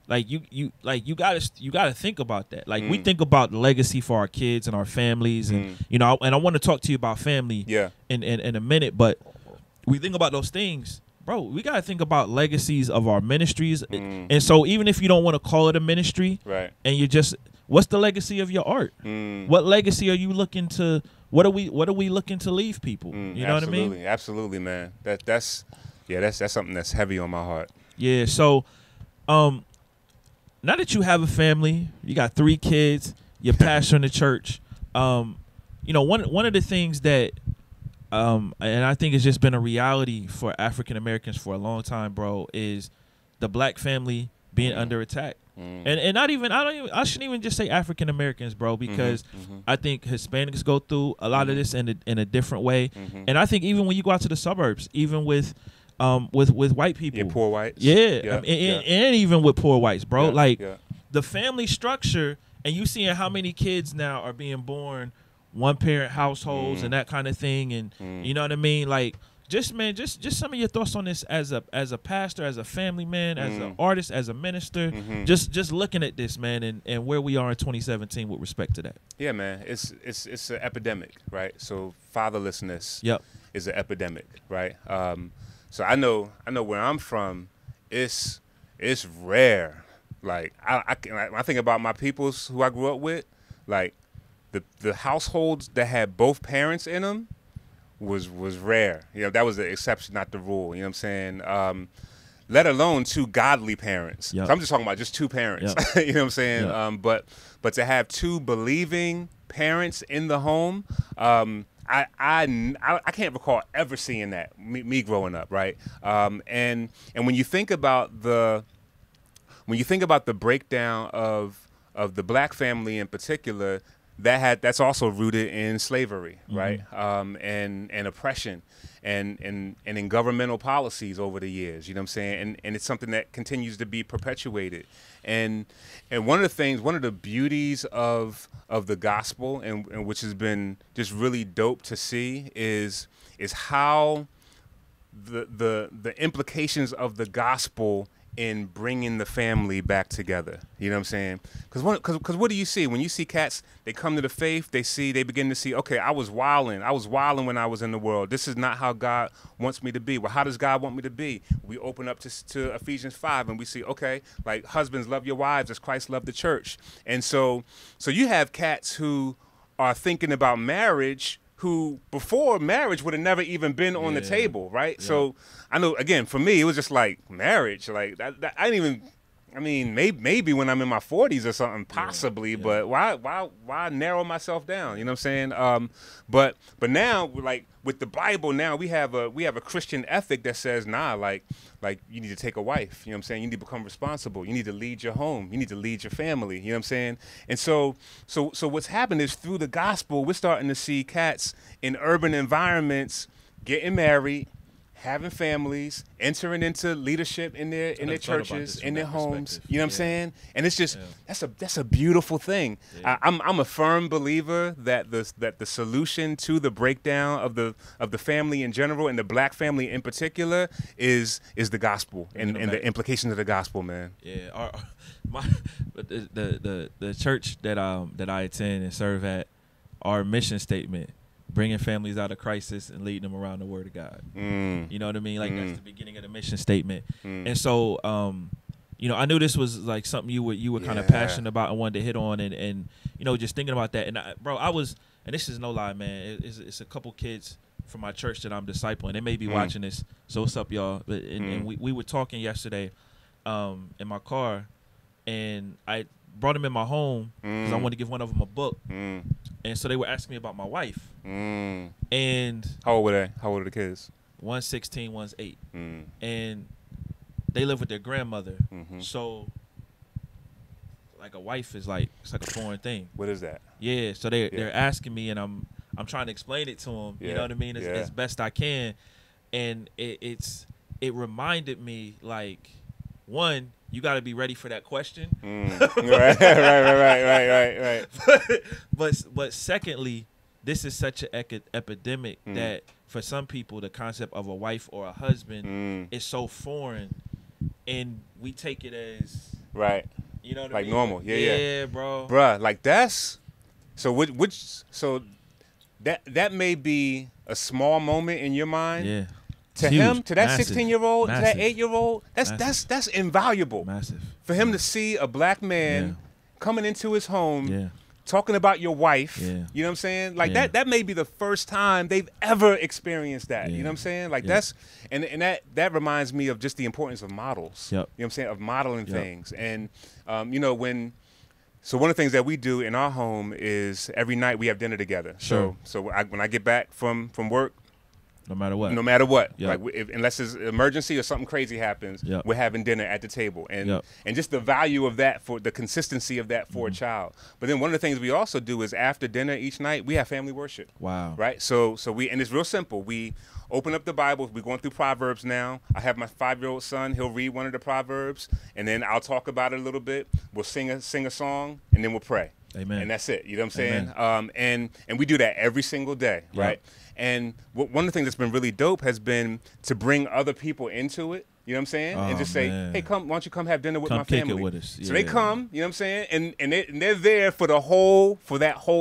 like you gotta think about that. Like we think about the legacy for our kids and our families, and you know, and I want to talk to you about family in a minute, but we think about those things. Bro, we got to think about legacies of our ministries. And so even if you don't want to call it a ministry, and you just, what's the legacy of your art? What legacy are you looking to, what are we looking to leave people? You know what I mean? Absolutely, man. That's something that's heavy on my heart. Yeah, so now that you have a family, you got 3 kids, you're pastoring the church, you know, one of the things that and I think it's just been a reality for African Americans for a long time, bro, is the black family being under attack. And not even, I shouldn't even just say African Americans, bro, because I think Hispanics go through a lot of this in a different way. And I think even when you go out to the suburbs, even with white people. Yeah, poor whites. Yeah. I mean, and even with poor whites, bro. Like the family structure, and you seeing how many kids now are being born one-parent households and that kind of thing, and you know what I mean. Like, just man, just some of your thoughts on this as a pastor, as a family man, as an artist, as a minister. Just looking at this, man, and where we are in 2017 with respect to that. Yeah, man, it's an epidemic, right? So fatherlessness is an epidemic, right? So I know where I'm from, it's rare. Like I think about my peoples who I grew up with, like. The households that had both parents in them was rare. You know, that was the exception, not the rule. You know what I'm saying? Let alone 2 godly parents. Yep. So I'm just talking about just 2 parents. Yep. You know what I'm saying? Yep. But to have 2 believing parents in the home, I can't recall ever seeing that me growing up, right? And when you think about the breakdown of the black family in particular. That's also rooted in slavery, right? And oppression, and in governmental policies over the years. You know what I'm saying? And it's something that continues to be perpetuated. And one of the beauties of the gospel, and which has been just really dope to see, is how the implications of the gospel. In bringing the family back together, you know what I'm saying? Because what do you see when you see cats? They come to the faith. They begin to see. Okay, I was wilding when I was in the world. This is not how God wants me to be. Well, how does God want me to be? We open up to Ephesians 5 and we see. Okay, like husbands love your wives as Christ loved the church. And so you have cats who are thinking about marriage. Who before marriage would have never even been on the table, right? Yeah. So I know, again, for me, it was just like marriage. Like I didn't even, I mean, maybe when I'm in my 40s or something, possibly. Yeah. Yeah. But why narrow myself down? You know what I'm saying? But now, like with the Bible, now we have a Christian ethic that says, nah, like you need to take a wife. You know what I'm saying? You need to become responsible. You need to lead your home. You need to lead your family. You know what I'm saying? And so what's happened is through the gospel, we're starting to see cats in urban environments getting married. Having families, entering into leadership in their churches, in their homes, you know what I'm saying? And it's just that's a beautiful thing. Yeah. I'm a firm believer that the solution to the breakdown of the family in general and the black family in particular is the gospel and the implications of the gospel, man. Yeah, the church that I attend and serve at, our mission statement. Bringing families out of crisis and leading them around the word of God. You know what I mean? Like that's the beginning of the mission statement. And so, you know, I knew this was like something you were kind of passionate about and wanted to hit on and, you know, just thinking about that. And and this is no lie, man. It's a couple kids from my church that I'm discipling. They may be watching this. So what's up, y'all? And we were talking yesterday in my car and I brought them in my home because I wanted to give one of them a book. And so they were asking me about my wife. And how old were they? How old are the kids? One's 16, one's 8. And they live with their grandmother. So like a wife is like it's like a foreign thing. What is that? Yeah. So they're asking me, and I'm trying to explain it to them. Yeah. You know what I mean? As best I can. And it reminded me like one, you got to be ready for that question. Mm. Right. But secondly, this is such an epidemic that for some people, the concept of a wife or a husband is so foreign, and we take it as You know what I mean? Normal. Yeah, bro. Bruh, like that's so. So that may be a small moment in your mind. Yeah. To huge. Him, to that massive. 16-year-old, massive. To that 8-year-old, that's invaluable. Massive. For him to see a black man coming into his home, talking about your wife, you know what I'm saying? Like that may be the first time they've ever experienced that. You know what I'm saying? Like that's and that reminds me of just the importance of models. Yep. You know what I'm saying? Of modeling things. And you know, when so one of the things that we do in our home is every night we have dinner together. Sure. So when I get back from work, No matter what. Yep. Like unless it's an emergency or something crazy happens, we're having dinner at the table. And and just the value of that, for the consistency of that for a child. But then one of the things we also do is after dinner each night, we have family worship. Wow. Right? So we, and it's real simple. We open up the Bible. We're going through Proverbs now. I have my 5-year-old son. He'll read one of the Proverbs, and then I'll talk about it a little bit. We'll sing a song, and then we'll pray. Amen. And that's it. You know what I'm saying? And we do that every single day, right? And one of the things that's been really dope has been to bring other people into it. You know what I'm saying? And just say, hey, why don't you come have dinner with my family? Come kick it with us. Yeah. So they come, you know what I'm saying? And they're there for that whole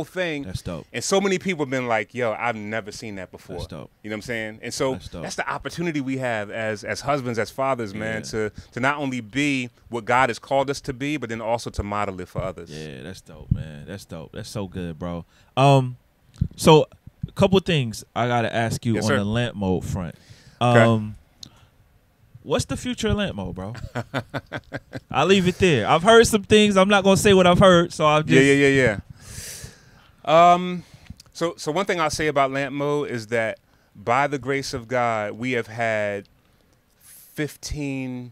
thing. That's dope. And so many people have been like, yo, I've never seen that before. That's dope. You know what I'm saying? And so that's the opportunity we have as husbands, as fathers, man, to not only be what God has called us to be, but then also to model it for others. Yeah, that's dope, man. That's dope. That's so good, bro. So a couple of things I got to ask you on the Lamp Mode front. Okay. What's the future of Lamp Mode, bro? I'll leave it there. I've heard some things. I'm not going to say what I've heard, so I'll just... Yeah. So one thing I'll say about Lamp Mode is that by the grace of God, we have had almost 15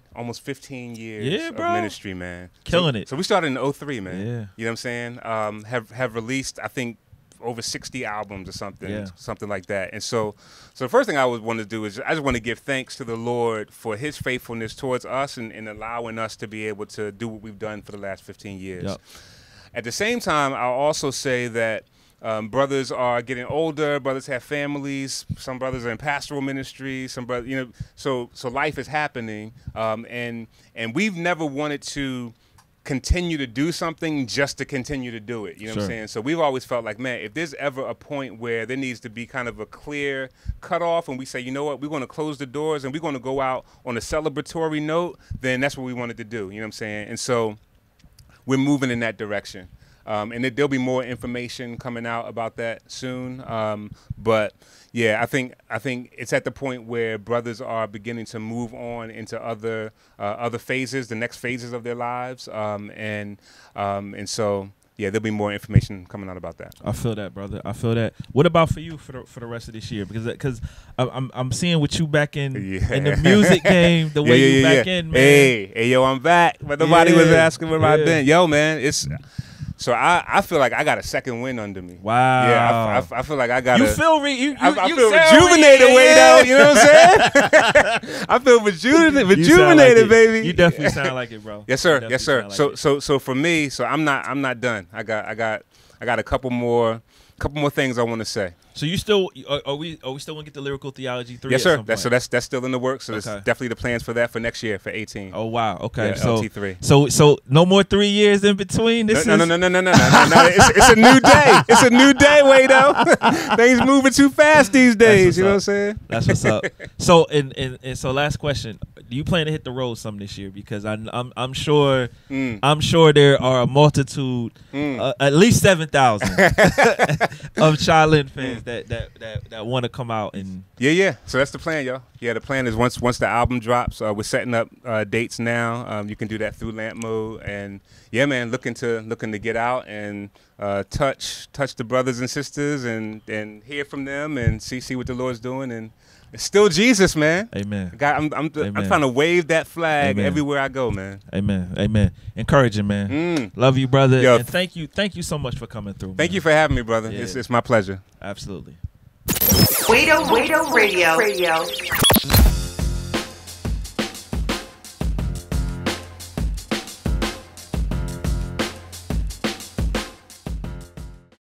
years of ministry, man. Killing it. So we started in 2003, man. Yeah. You know what I'm saying? Have released, I think, over 60 albums or something like that. And so the first thing I would want to do is I just want to give thanks to the Lord for his faithfulness towards us and allowing us to be able to do what we've done for the last 15 years. Yep. At the same time, I'll also say that brothers are getting older, brothers have families, some brothers are in pastoral ministry, some brothers, you know, so life is happening. And we've never wanted to continue to do something just to continue to do it. You know what I'm saying? So we've always felt like, man, if there's ever a point where there needs to be kind of a clear cutoff and we say, you know what, we're going to close the doors and we're going to go out on a celebratory note, then that's what we wanted to do. You know what I'm saying? And so we're moving in that direction. And there'll be more information coming out about that soon. But yeah, I think it's at the point where brothers are beginning to move on into other phases, the next phases of their lives. And so yeah, there'll be more information coming out about that. I feel that, brother. I feel that. What about for you for the rest of this year? Because I'm seeing with you back in the music game, the way you back in, man. Hey, yo, I'm back. But nobody was asking where I've been. Yo, man, it's. So I feel like I got a second wind under me. Wow. Yeah, I feel like I got. I feel rejuvenated, Wade-O. You know what I'm saying? I feel rejuvenated, baby. You definitely sound like it, bro. Yes, sir. Yes, sir. So for me, so I'm not done. I got a couple more things I want to say. So you still are we still gonna get the Lyrical Theology 3? Yes, sir. That's still in the works. So that's definitely the plans for that for next year for 2018. Oh wow. Okay. Yeah, so LT3. So no more 3 years in between. No. It's a new day. It's a new day, Wade-O. Things moving too fast these days. You know what I'm saying? That's what's up. So and so last question: do you plan to hit the road some this year? Because I'm sure there are a multitude, at least 7,000 of Shai Linne fans. That want to come out and so that's the plan, y'all. Yeah, the plan is once the album drops, we're setting up dates now. You can do that through Lamp Mode, and yeah, man, looking to get out and touch the brothers and sisters and hear from them and see what the Lord's doing. And it's still Jesus, man. Amen. God, I'm trying to wave that flag everywhere I go, man. Amen. Amen. Encouraging, man. Love you, brother. Yo. And thank you so much for coming through. Thank you for having me, brother. Yeah. It's my pleasure. Absolutely. Wade-O Radio.